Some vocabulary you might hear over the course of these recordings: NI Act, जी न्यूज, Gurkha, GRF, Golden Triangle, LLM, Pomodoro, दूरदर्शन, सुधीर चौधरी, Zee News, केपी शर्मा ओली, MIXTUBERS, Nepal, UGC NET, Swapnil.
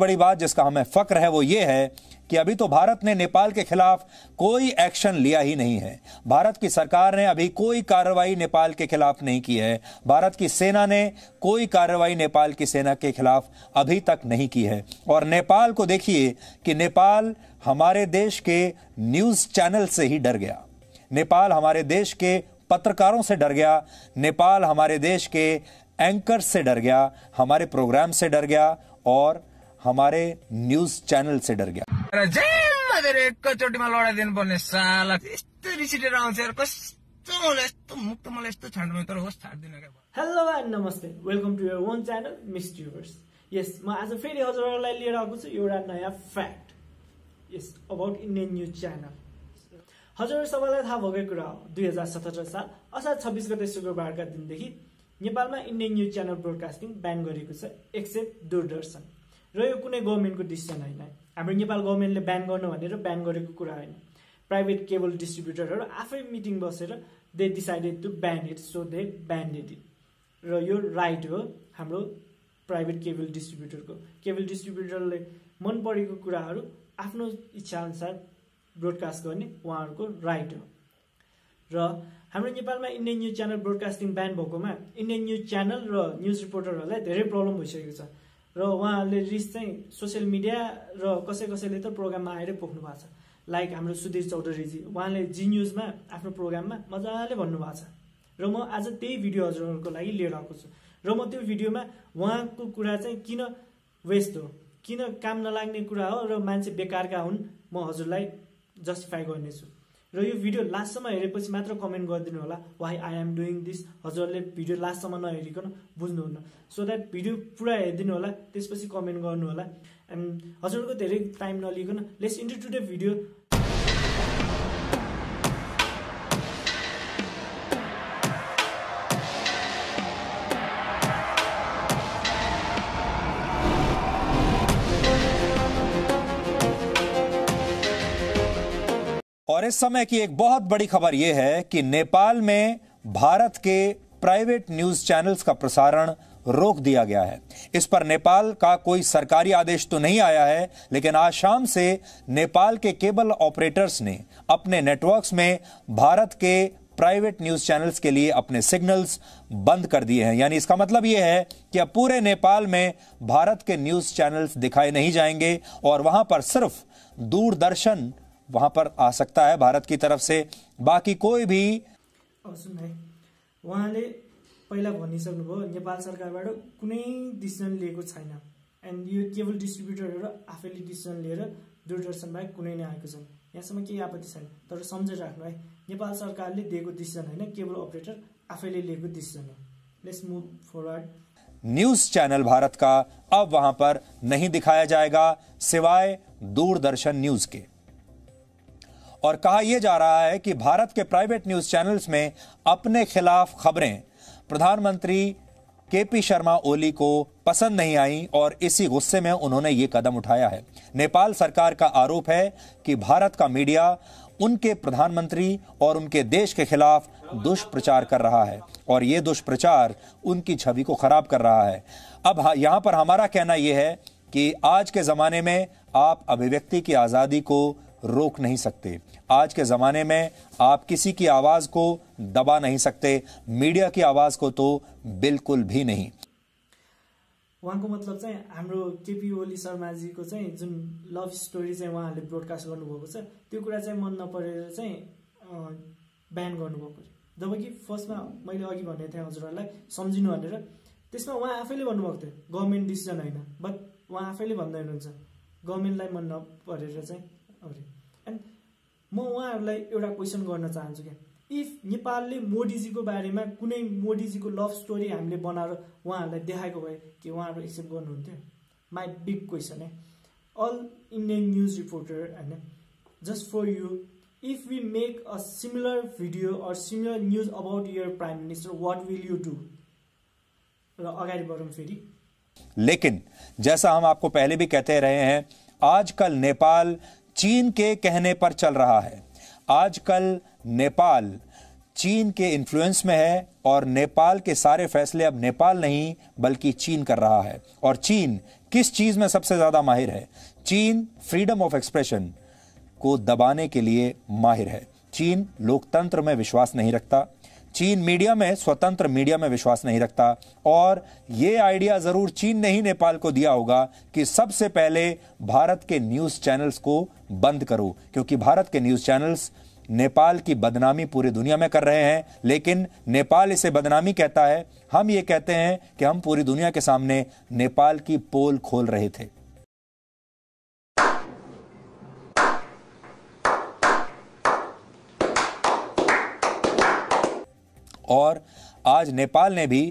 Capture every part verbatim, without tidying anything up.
बड़ी बात जिसका हमें फक्र है वो ये है कि अभी तो भारत ने नेपाल के खिलाफ कोई एक्शन लिया ही नहीं है। भारत की सरकार ने अभी कोई कार्रवाई नेपाल के खिलाफ नहीं की है। भारत की सेना ने कोई कार्रवाई नेपाल की सेना के खिलाफ अभी तक नहीं की है। और नेपाल को देखिए कि नेपाल हमारे देश के न्यूज़ चैनल से ही डर गया, नेपाल हमारे देश के पत्रकारों से डर गया, नेपाल हमारे देश के एंकर से डर गया, हमारे प्रोग्राम से डर गया और हमारे न्यूज़ चैनल से डर गया। हेलो एन्ड नमस्ते, welcome to your own channel Mixtubers. Yes, म आज फेरि हजुरहरूलाई लिएर आएको छु एउटा नयाँ fact. Yes, about Indian news channel. हजुर सबैलाई थाहा भएकै कुरा हो, दुई हजार सतहत्तर साल असार छब्बिस गते शुक्रबारका दिनदेखि नेपालमा इन्डियन न्युज च्यानल ब्रोडकास्टिङ ब्यान गरिएको छ, एक्सेप्ट दूरदर्शन। र यो कुनै गभर्मेन्टको डिसिजन होइन, हाम्रो नेपाल गभर्मेन्टले ब्यान गर्नु भनेर ब्यान गरेको कुरा होइन। प्राइभेट केबल डिस्ट्रिब्युटरहरू आफै मिटिङ बसेर they decided to ban it, so they Band-Aid it. र यो राइट हो हाम्रो प्राइभेट केबल डिस्ट्रिब्युटरको। केबल डिस्ट्रिब्युटरले मन परेको कुराहरू आफ्नो इच्छाअनुसार ब्रोडकास्ट गर्ने उहाँहरूको राइट हो। र हाम्रो नेपालमा Indian news channel broadcasting ban भएकोमा इन्डियन न्युज च्यानल र न्युज रिपोर्टरहरूलाई धेरै प्रब्लम भइसकेको छ र उहाँहरूले रिस चाहिँ सोसियल मिडिया र कसै कसैले त प्रोग्राममा आएर पोख्नु भएको छ। लाइक हाम्रो सुधीर चौधरीजी, उहाँले जी न्यूजमा आफ्नो प्रोग्राममा मजाले भन्नुभएको छ र म आज त्यही भिडियो हजुरहरूको लागि लिएर आएको छु। र म त्यो भिडियोमा उहाँको कुरा चाहिँ किन वेस्ट हो, किन काम नलाग्ने कुरा हो र मान्छे बेकारका हुन्, म हजुरलाई जस्टिफाई गर्नेछु। र यो भिडियो लास्टसम्म हेरेपछि मात्र कमेन्ट गरिदिनु होला why I am doing this. हजुरहरूले भिडियो लास्टसम्म नहेरिकन बुझ्नुहुन्न, सो द्याट भिडियो पुरा हेरिदिनु होला, त्यसपछि कमेन्ट गर्नु होला। एन्ड हजुरहरूको धेरै टाइम नलिकन लेट्स इन्टु टुडे भिडियो। और इस समय की एक बहुत बड़ी खबर यह है कि नेपाल में भारत के प्राइवेट न्यूज चैनल्स का प्रसारण रोक दिया गया है। इस पर नेपाल का कोई सरकारी आदेश तो नहीं आया है, लेकिन आज शाम से नेपाल के केबल ऑपरेटर्स ने अपने नेटवर्क्स में भारत के प्राइवेट न्यूज चैनल्स के लिए अपने सिग्नल्स बंद कर दिए हैं। यानी इसका मतलब यह है कि अब पूरे नेपाल में भारत के न्यूज चैनल्स दिखाए नहीं जाएंगे और वहां पर सिर्फ दूरदर्शन वहां पर आ सकता है भारत की तरफ से, बाकी कोई भी। उहाँले पहिला भनिसक्नुभयो नेपाल सरकारबाट कुनै डिसिजन लिएको छैन। एन्ड यो केबल डिस्ट्रिब्युटरहरू आफैले डिसिजन लिएर दूरदर्शनबाहेक कुनै नै आएको छैन। यहाँसम्म केही आपत्ति छैन, तर सम्झिराख्नु है, नेपाल सरकारले दिएको डिसिजन होइन, केबल अपरेटर आफैले लिएको डिसिजन हो। Let's move forward. News channel Bharat का अब वहां पर नहीं दिखाया जाएगा सिवाय दूरदर्शन न्यूज के। और कहा यह जा रहा है कि भारत के प्राइवेट न्यूज चैनल्स में अपने खिलाफ खबरें प्रधानमंत्री केपी शर्मा ओली को पसंद नहीं आई और इसी गुस्से में उन्होंने ये कदम उठाया है। नेपाल सरकार का आरोप है कि भारत का मीडिया उनके प्रधानमंत्री और उनके देश के खिलाफ दुष्प्रचार कर रहा है और ये दुष्प्रचार उनकी छवि को खराब कर रहा है। अब यहाँ पर हमारा कहना यह है कि आज के ज़माने में आप अभिव्यक्ति की आज़ादी को रोक नहीं सकते, आज के ज़माने में आप किसी की आवाज़ को दबा नहीं सकते, मीडिया की आवाज़ को तो बिल्कुल भी नहीं। उहाँको मतलब चाहिँ हाम्रो केपी ओली शर्माजीको चाहिँ जुन लभ स्टोरी चाहिँ उहाँले ब्रोडकास्ट गर्नुभएको छ, त्यो कुरा चाहिँ मन नपरेर चाहिँ ब्यान गर्नुभएको। जबकि फर्स्टमा मैले अघि भनेको थिएँ हजुरहरूलाई सम्झिनु भनेर, त्यसमा उहाँ आफैले भन्नुभएको थियो गभर्मेन्ट डिसिजन होइन, बट उहाँ आफैले भन्दै हुनुहुन्छ गभर्मेन्टलाई मन नपरेर चाहिँ। एन्ड म उहाँहरूलाई एउटा क्वेसन गर्न चाहन्छु क्या, इफ नेपालले मोदीजीको बारेमा कुनै मोदीजीको लभ स्टोरी हामीले बनाएर उहाँहरूलाई देखाएको भए कि उहाँहरू एक्सेप्ट गर्नुहुन्थ्यो? माई बिग क्वेसन है अल इन्डियन न्युज रिपोर्टर होइन, just for you if we make a similar video or similar news about your prime minister, what will you do? र अगाडि बढौँ फेरि। लेकिन जैसा हम आपको पहले भी कहते रहे हैं, आजकल नेपाल चीन के कहने पर चल रहा है। आजकल नेपाल चीन के इन्फ्लुएंस में है और नेपाल के सारे फैसले अब नेपाल नहीं बल्कि चीन कर रहा है और चीन किस चीज में सबसे ज्यादा माहिर है? चीन फ्रीडम ऑफ एक्सप्रेशन को दबाने के लिए माहिर है। चीन लोकतंत्र में विश्वास नहीं रखता, चीन मीडिया में, स्वतंत्र मीडिया में विश्वास नहीं रखता। और ये आइडिया जरूर चीन ने ही नेपाल को दिया होगा कि सबसे पहले भारत के न्यूज़ चैनल्स को बंद करो, क्योंकि भारत के न्यूज़ चैनल्स नेपाल की बदनामी पूरी दुनिया में कर रहे हैं। लेकिन नेपाल इसे बदनामी कहता है, हम ये कहते हैं कि हम पूरी दुनिया के सामने नेपाल की पोल खोल रहे थे। और आज नेपाल ने भी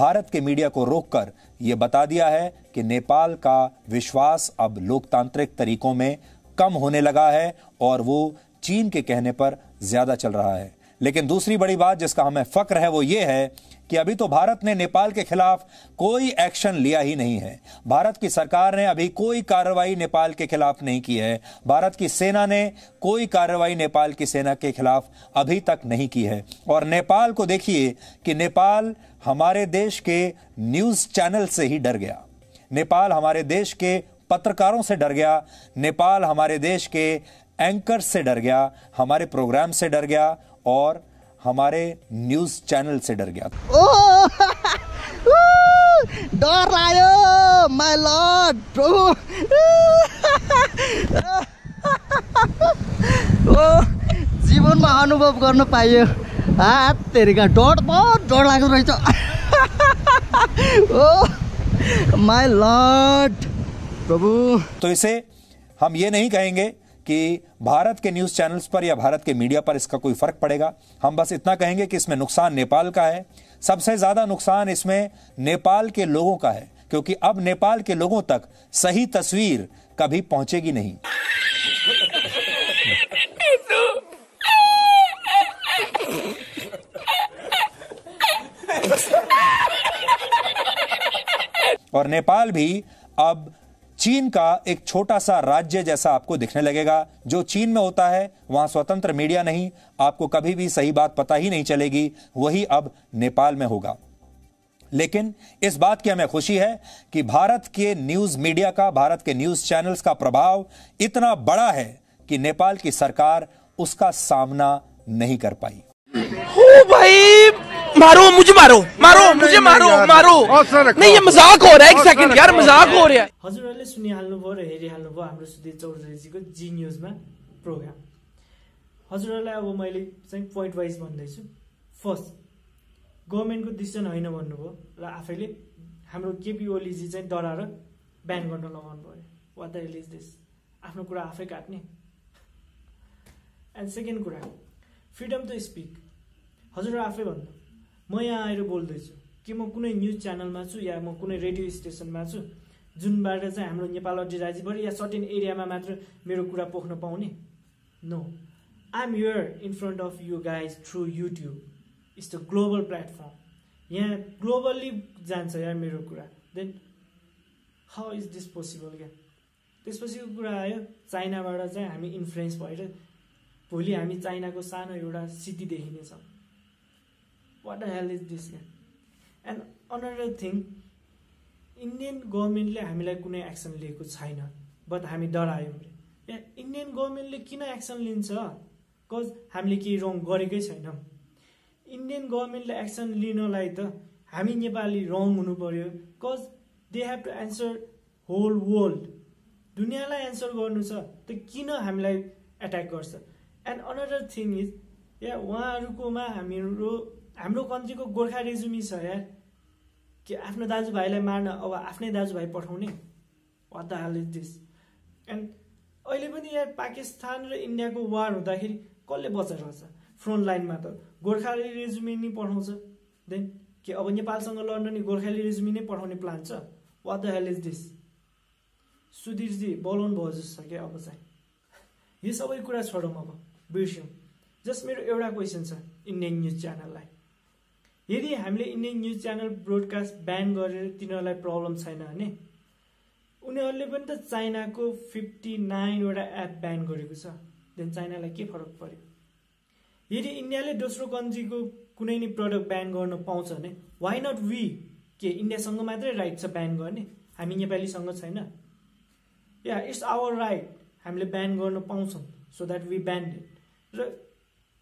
भारत के मीडिया को रोककर यह बता दिया है कि नेपाल का विश्वास अब लोकतांत्रिक तरीकों में कम होने लगा है और वो चीन के कहने पर ज्यादा चल रहा है। लेकिन दूसरी बड़ी बात जिसका हमें फक्र है वो ये है कि अभी तो भारत ने नेपाल के खिलाफ कोई एक्शन लिया ही नहीं है। भारत की सरकार ने अभी कोई कार्रवाई नेपाल के खिलाफ नहीं की है। भारत की सेना ने कोई कार्रवाई नेपाल की सेना के खिलाफ अभी तक नहीं की है। और नेपाल को देखिए कि नेपाल हमारे देश के न्यूज़ चैनल से ही डर गया, नेपाल हमारे देश के पत्रकारों से डर गया, नेपाल हमारे देश के एंकर से डर गया, हमारे प्रोग्राम से डर गया और हमारे न्यूज चैनल से डर गया। ओ, ओ, डर आयो माय लॉर्ड प्रभु। ओ जीवन में अनुभव गर्न पाइयो। हां तेरेका डर बहुत डर लाग्दो रहेछ। ओ माय लॉर्ड प्रभु। तो इसे हम ये नहीं कहेंगे कि भारत के न्यूज़ चैनल्स पर या भारत के मीडिया पर इसका कोई फर्क पड़ेगा। हम बस इतना कहेंगे कि इसमें नुकसान नेपाल का है, सबसे ज़्यादा नुकसान इसमें नेपाल के लोगों का है, क्योंकि अब नेपाल के लोगों तक सही तस्वीर कभी पहुंचेगी नहीं। और नेपाल भी अब चीन का एक छोटा सा राज्य जैसा आपको दिखने लगेगा। जो चीन में होता है वहां स्वतंत्र मीडिया नहीं, आपको कभी भी सही बात पता ही नहीं चलेगी, वही अब नेपाल में होगा। लेकिन इस बात की हमें खुशी है कि भारत के न्यूज़ मीडिया का, भारत के न्यूज़ चैनल्स का प्रभाव इतना बड़ा है कि नेपाल की सरकार उसका सामना नहीं कर पाई। ओ भाई मारो मुझे, मारो मारो मुझे, मारो मारो नहीं, ये मजाक हो रहा है। एक सेकंड यार, मजाक हो रहा है। हजुरहरुले सुनिहाल्नु भयो र हेरिहाल्नु भयो हाम्रो सुधीर चौधरीजीको जी न्यूज मा प्रोग्राम। हजुरहरुलाई अब मैले चाहिँ पॉइंट वाइज भन्दैछु। फर्स्ट गभर्नमेन्टको डिसिजन हैन भन्नुभयो र आफैले हाम्रो केपी ओलीजी चाहिँ डराएर ब्यान गर्न लगाउनु भयो। What the hell is this? आफ्नो कुरा आफै काट्ने। एन्ड सेकेन्ड कुरा फ्रीडम टु स्पीक। हजुरहरु आफै भन्नु, म यहाँ आएर बोल्दैछु कि म कुनै न्यूज च्यानलमा छु या म कुनै रेडियो स्टेसनमा छु जुनबाट चाहिँ हाम्रो नेपाल अधिराज्यभरि या सर्टेन एरियामा मात्र मेरो कुरा पोख्न पाउने। No, I am here in front of you guys through YouTube. It's the global platform, यहाँ ग्लोबल्ली जान्छ यार मेरो कुरा। Then how is this possible? क्या त्यसपछि कुरा आयो चाइनाबाट चाहिँ हामी इन्फ्लुएन्स भएर भोलि हामी चाइनाको सानो एउटा सिटी देखिनेछौँ। What the hell is this? And another thing, Indian government ले हामीलाई कुनै एक्सन लिएको छैन, बट हामी डरायौँ रे। इन्डियन गभर्मेन्टले किन एक्सन लिन्छ? कज हामीले केही रङ गरेकै छैनौँ। इन्डियन गभर्मेन्टले एक्सन लिनलाई त हामी नेपाली रङ हुनु पर्यो, cause they have to answer whole world. दुनियाँलाई एन्सर गर्नु छ त किन हामीलाई एट्याक गर्छ? एन्ड अनदर थिङ इज या उहाँहरूकोमा हामीहरू हाम्रो कन्ट्रीको गोर्खा रेजुमी छ यार कि आफ्नो दाजुभाइलाई मार्न अब आफ्नै दाजुभाइ पठाउने। What the hell is this? And अहिले पनि यार पाकिस्तान र इन्डियाको वार हुँदाखेरि कसले बचाइरहेछ? फ्रन्ट लाइनमा त गोर्खा रेजुमी नै पठाउँछ। देन कि अब नेपालसँग लड्न नि गोर्खाली रेजुमी नै पठाउने प्लान छ। What the hell is this? सुधीरजी बोलाउनु भयो जस्तो छ क्या अब चाहिँ। यो सबै कुरा छोडौँ, अब बिर्स्यौँ। जस्ट मेरो एउटा क्वेसन छ इन्डियन न्युज च्यानललाई, यदि हामीले इन्डियन न्युज च्यानल ब्रोडकास्ट ब्यान गरेर तिनीहरूलाई प्रब्लम छैन भने उनीहरूले पनि त चाइनाको फिफ्टी नाइनवटा एप ब्यान गरेको छ। देन चाइनालाई के फरक पर्यो? यदि इन्डियाले दोस्रो कन्ट्रीको कुनै नि प्रडक्ट ब्यान गर्न पाउँछ भने वाइ नट वी? के इन्डियासँग मात्रै राइट छ ब्यान गर्ने? हामी नेपालीसँग छैन या इट्स आवर राइट हामीले बैन गर्न पाउँछौं so that we banned it र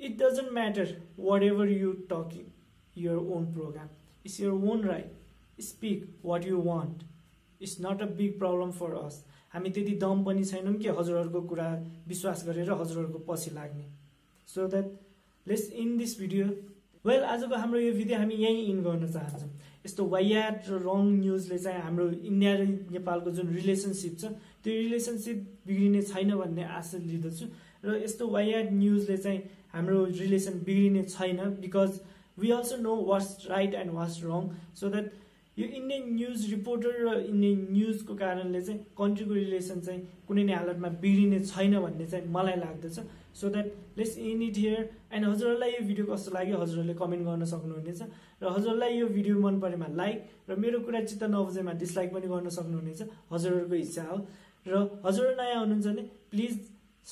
it doesn't matter whatever you talking your own programme it's your own right speak what you want it's not a big problem for us हामी त्यति दम पनि छैनौं कि हजुरहरुको कुरा विश्वास गरेर हजुरहरुको पछि लाग्ने so that let's in this video well आजको हाम्रो यो भिडियो हामी यही इन गर्न चाहन्छौं यस्तो वायट र रङ न्यूजले चाहिँ हाम्रो इन्डिया र नेपालको जुन रिलेशनशिप छ त्यो रिलेशनशिप बिग्रिने छैन भन्ने आशा लिदछु र यस्तो वायट न्यूजले चाहिँ हाम्रो रिलेसन बिग्रिने छैन because we also know what's right and what's wrong so that यो इन्डियन न्यूज रिपोर्टर र इन्डियन न्यूजको कारणले चाहिँ कन्ट्रीको रिलेसन चाहिँ कुनै नै हालतमा बिग्रिने छैन भन्ने चाहिँ मलाई लाग्दछ so that let's in it here and हजुरहरुलाई यो भिडियो कस्तो लाग्यो हजुरहरुले कमेन्ट गर्न सक्नुहुनेछ र हजुरहरुलाई यो भिडियो मन परेमा लाइक र मेरो कुरा चित्त नबुझेमा डिसलाइक पनि गर्न सक्नुहुनेछ हजुरहरुको इच्छा हो र हजुरहरु नयाँ हुनुहुन्छ भने प्लिज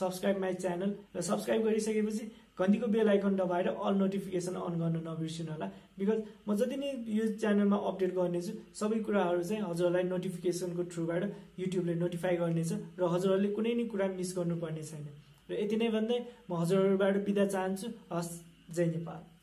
सब्स्क्राइब माइ च्यानल र सब्स्क्राइब गरिसकेपछि घण्टीको बेल आइकन दबाएर अल नोटिफिकेसन अन गर्न नबिर्सिनु होला बिकज म जति नै यो च्यानलमा अपडेट गर्नेछु सबै कुराहरु चाहिँ हजुरहरुलाई नोटिफिकेसनको थ्रुबाट युट्युबले नोटिफाई गर्नेछ र हजुरहरुले कुनै नि कुरा मिस गर्नुपर्ने छैन र यति नै भन्दै म हजुरहरुबाट बिदा चाहन्छु। हस्, जय नेपाल।